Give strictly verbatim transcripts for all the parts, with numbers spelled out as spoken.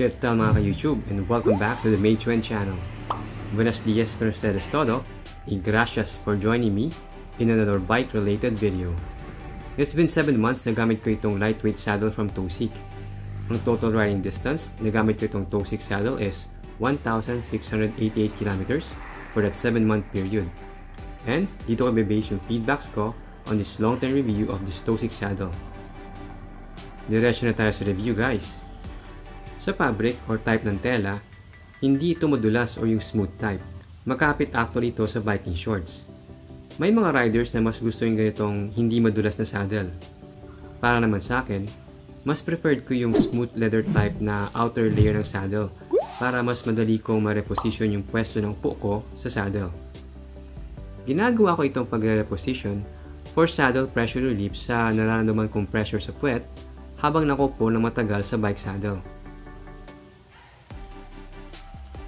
¿Qué tal mga ka-YouTube? And welcome back to the May Chuen Channel. Buenos dias, pero eso es todo, y gracias for joining me in another bike-related video. It's been seven months na gamit ko itong lightweight saddle from Toseek. Ang total riding distance na gamit ko itong Toseek saddle is one thousand six hundred eighty-eight kilometers for that seven month period. And dito ko bibase yung feedbacks ko on this long-term review of this Toseek saddle. Diretso na tayo sa review, guys. Sa fabric or type ng tela, hindi ito madulas o yung smooth type. Makapit actually ito sa biking shorts. May mga riders na mas gusto yung ganitong hindi madulas na saddle. Para naman sa akin, mas preferred ko yung smooth leather type na outer layer ng saddle para mas madali kong ma-reposition yung pwesto ng upo ko sa saddle. Ginagawa ko itong pag-reposition for saddle pressure relief sa nararamdaman kong pressure sa puwet habang nakupo ng matagal sa bike saddle.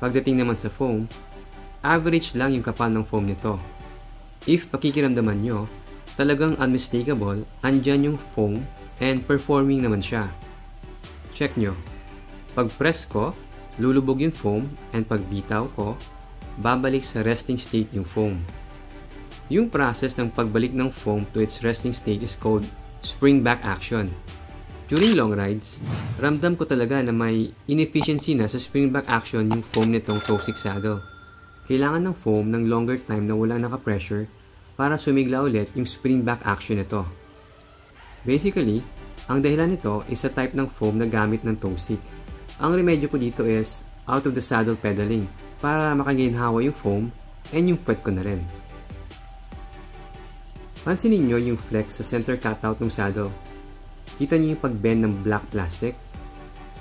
Pagdating naman sa foam, average lang yung kapal ng foam nito. If pakikiramdaman nyo, talagang unmistakable, andyan yung foam and performing naman siya. Check nyo. Pag press ko, lulubog yung foam, and pag bitaw ko, babalik sa resting state yung foam. Yung process ng pagbalik ng foam to its resting state is called spring back action. During long rides, ramdam ko talaga na may inefficiency na sa springback action yung foam nitong Toseek saddle. Kailangan ng foam ng longer time na walang naka-pressure para sumigla ulit yung springback action nito. Basically, ang dahilan nito is sa type ng foam na gamit ng Toseek. Ang remedyo ko dito is out of the saddle pedaling para makaginhawa yung foam and yung puwet ko na rin. Pansinin nyo yung flex sa center cutout ng saddle. Kita niyo yung pag-bend ng black plastic?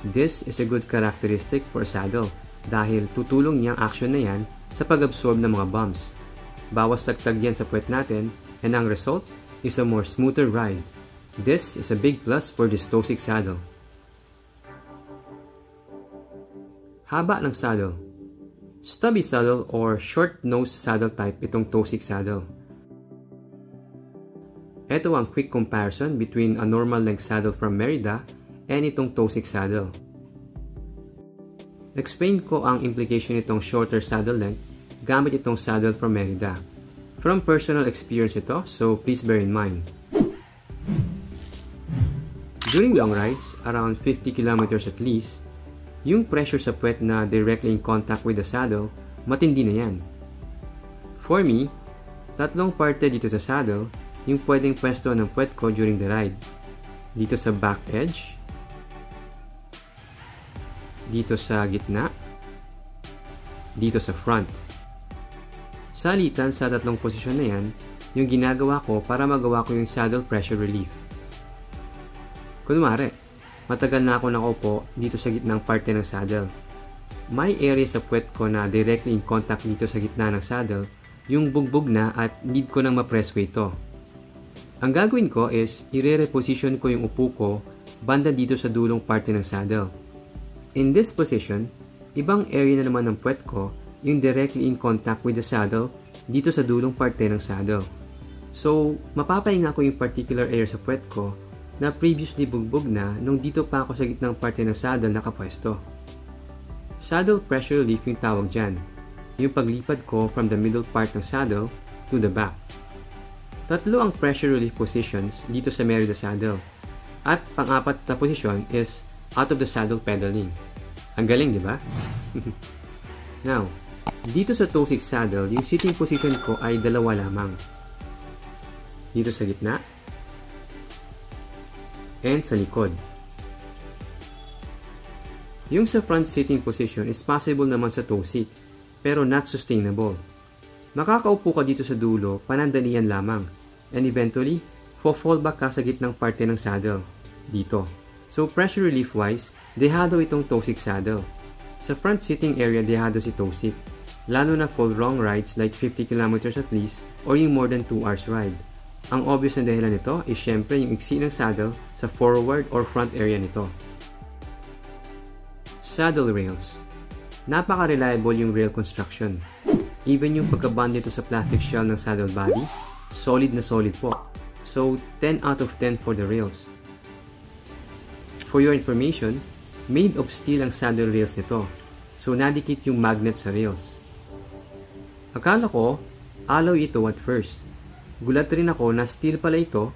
This is a good characteristic for saddle dahil tutulong niyang action na yan sa pag-absorb ng mga bumps. Bawas tagtag yan sa puwet natin and ang result is a more smoother ride. This is a big plus for this Toseek saddle. Haba ng saddle. Stubby saddle or short-nosed saddle type itong Toseek saddle. Ito ang quick comparison between a normal length saddle from Merida and itong Toseek saddle. Explain ko ang implication nitong shorter saddle length gamit itong saddle from Merida. From personal experience ito, so please bear in mind. During long rides, around fifty kilometers at least, yung pressure sa puwet na directly in contact with the saddle, matindi na yan. For me, tatlong parte dito sa saddle, yung pwedeng pwesto ng puwet ko during the ride. Dito sa back edge, dito sa gitna, dito sa front. Salitan sa tatlong posisyon na yan, yung ginagawa ko para magawa ko yung saddle pressure relief. Kunwari, matagal na ako nakaupo dito sa gitnang parte ng saddle. May area sa puwet ko na directly in contact dito sa gitna ng saddle, yung bugbog na at need ko nang ma-press ko ito. Ang gagawin ko is, i-reposition ko yung upo ko banda dito sa dulong parte ng saddle. In this position, ibang area na naman ng puwet ko yung directly in contact with the saddle dito sa dulong parte ng saddle. So, mapapahinga ko yung particular area sa puwet ko na previously bugbog na nung dito pa ako sa gitnang parte ng saddle nakapwesto. Saddle pressure relief yung tawag dyan, yung paglipad ko from the middle part ng saddle to the back. Tatlo ang pressure relief positions dito sa Merida saddle. At pang-apat na position is out of the saddle pedaling. Ang galing, di ba? Now, dito sa Toseek saddle, yung sitting position ko ay dalawa lamang. Dito sa gitna and sa likod. Yung sa front sitting position is possible naman sa Toseek, pero not sustainable. Makakaupo ka dito sa dulo, panandalian lamang. And eventually, fo-fall back ka sa gitnang parte ng saddle. Dito. So pressure relief wise, dehado itong Toseek saddle. Sa front sitting area, dehado si Toseek. Lalo na for long rides like fifty kilometers at least or yung more than two hours ride. Ang obvious na dahilan nito is syempre yung iksi ng saddle sa forward or front area nito. Saddle rails. Napaka-reliable yung rail construction. Even yung pagkaband nito sa plastic shell ng saddle body, solid na solid po. So, ten out of ten for the rails. For your information, Made of steel ang saddle rails nito, so nadikit yung magnet sa rails. Akala ko, alloy ito at first. Gulat rin ako na steel pala ito,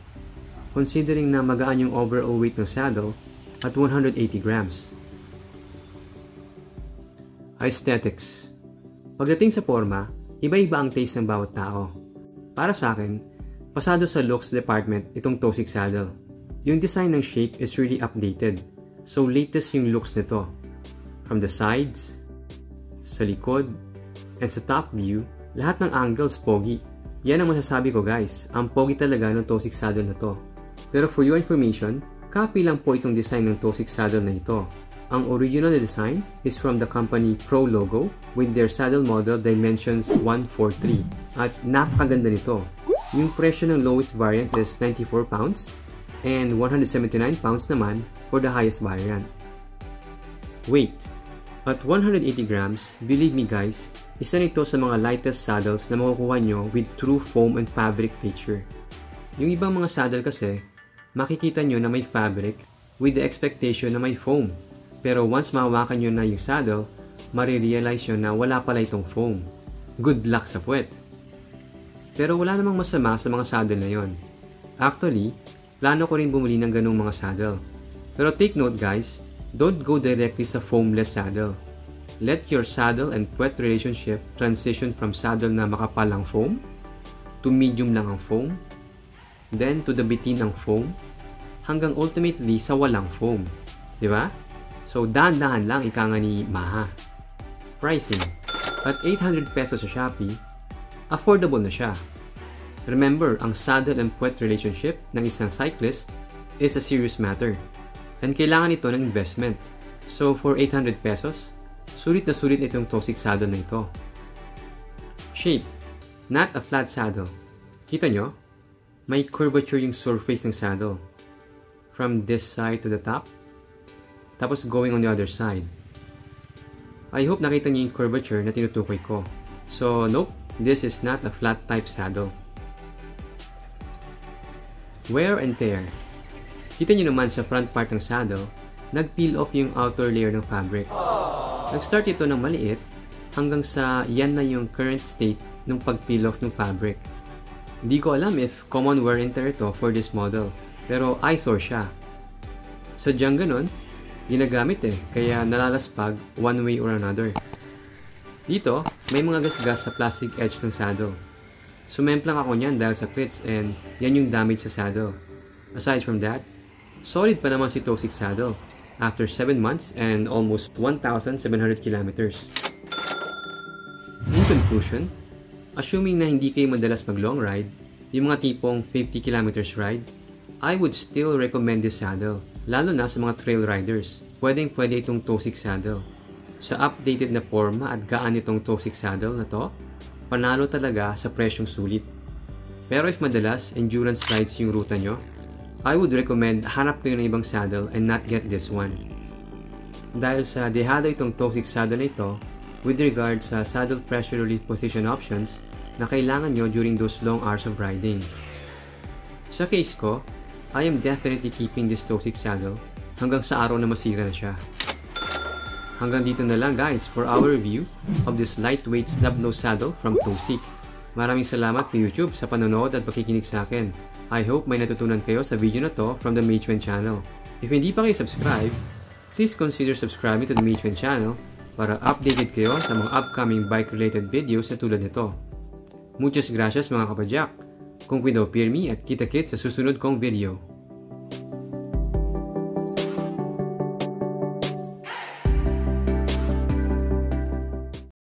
considering na magaan yung overall weight ng saddle at one hundred eighty grams. Aesthetics. Pagdating sa forma, iba-iba ang taste ng bawat tao. Para sa akin, pasado sa looks department itong Toseek saddle. Yung design ng shape is really updated. So latest yung looks nito. From the sides, sa likod, and sa top view, lahat ng angles pogi. Yan ang masasabi ko guys, ang pogi talaga ng Toseek saddle na to. Pero for your information, copy lang po itong design ng Toseek saddle na ito. Ang original design is from the company Prologo with their saddle model Dimensions one forty-three. At napakaganda nito. Yung presyo ng lowest variant is ninety-four pounds and one hundred seventy-nine pounds naman for the highest variant. Weight. At one hundred eighty grams, believe me guys, isa nito sa mga lightest saddles na makukuha nyo with true foam and fabric feature. Yung ibang mga saddle kasi, makikita nyo na may fabric with the expectation na may foam. Pero once mahawakan nyo na yung saddle, marirealize nyo na wala pala itong foam. Good luck sa puwet! Pero wala namang masama sa mga saddle na yon. Actually, plano ko rin bumili ng ganung mga saddle. Pero take note guys, don't go directly sa foamless saddle. Let your saddle and puwet relationship transition from saddle na makapal ang foam, to medium lang ang foam, then to the bitin ang foam, hanggang ultimately sa walang foam. Diba? So, dahan-dahan lang ika nga ni Maha. Pricing. At eight hundred pesos sa Shopee, affordable na siya. Remember, ang saddle and puwet relationship ng isang cyclist is a serious matter. And kailangan ito ng investment. So, for eight hundred pesos, sulit na sulit itong Toseek saddle na ito. Shape. Not a flat saddle. Kita nyo? May curvature yung surface ng saddle. From this side to the top, tapos going on the other side. I hope nakita niyo yung curvature na tinutukoy ko. So nope, this is not a flat type saddle. Wear and tear. Kita niyo naman sa front part ng saddle, nag-peel off yung outer layer ng fabric. Nag-start ito ng maliit hanggang sa yan na yung current state ng pag-peel off ng fabric. Hindi ko alam if common wear and tear ito for this model, pero eyesore siya. Sadyang ganun, ginagamit eh, kaya nalalaspag one way or another. Dito, may mga gasgas sa plastic edge ng saddle. Sumemplang ako niyan dahil sa crits and yan yung damage sa saddle. Aside from that, solid pa naman si Toseek saddle after seven months and almost one thousand seven hundred kilometers. In conclusion, assuming na hindi kayo madalas mag long ride, yung mga tipong fifty kilometers ride, I would still recommend this saddle. Lalo na sa mga trail riders, pwedeng pwede itong Toseek saddle. Sa updated na forma at gaan itong Toseek saddle na to, panalo talaga sa presyong sulit. Pero if madalas endurance rides yung ruta nyo, I would recommend hanap kayo ng ibang saddle and not get this one. Dahil sa dehado itong Toseek saddle na ito, with regard sa saddle pressure relief position options na kailangan nyo during those long hours of riding. Sa case ko, I am definitely keeping this Toseek saddle hanggang sa araw na masira na siya. Hanggang dito na lang guys for our review of this lightweight snub-nose saddle from Toseek. Maraming salamat kay YouTube sa panonood at pakikinig sa akin. I hope may natutunan kayo sa video na to from the May Chuen Channel. If hindi pa kayo subscribe, please consider subscribing to the May Chuen Channel para updated kayo sa mga upcoming bike-related videos na tulad nito. Muchas gracias mga kapadyak! Kung cuidado pirmi at kita-kit sa susunod kong video.